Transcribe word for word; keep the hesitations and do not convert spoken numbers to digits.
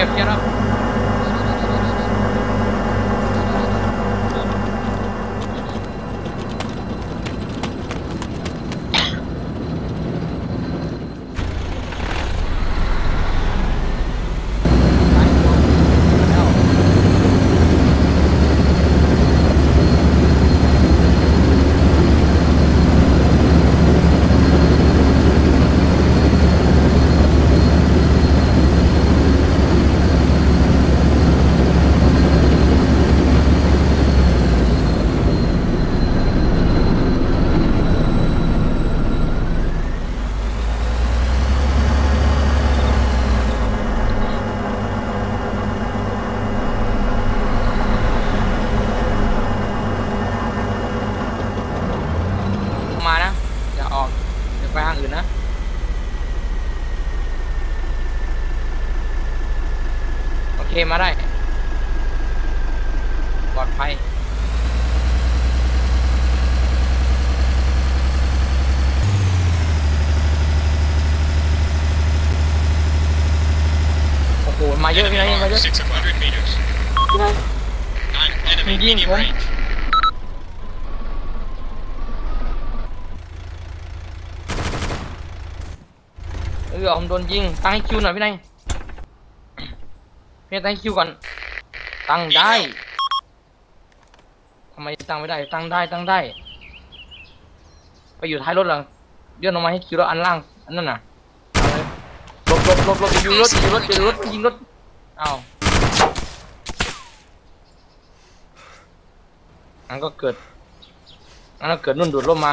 Лефтеров. Right. Ừ, ôngโดนยิงตั้งให้คิวหน่อยพี่นายพี่ตั้งคิวก่อนตั้งได้ทำไมตั้งไม่ได้ตั้งได้ตั้งได้ไปอยู่ท้ายรถเหรอเลื่อนลงมาให้คิวรถอันล่างอันนั่นน่ะลบลบลบลบยิงรถยิงรถยิงรถยิงรถอ้าวอันก็เกิดอันก็เกิดนุ่นดูดลมมา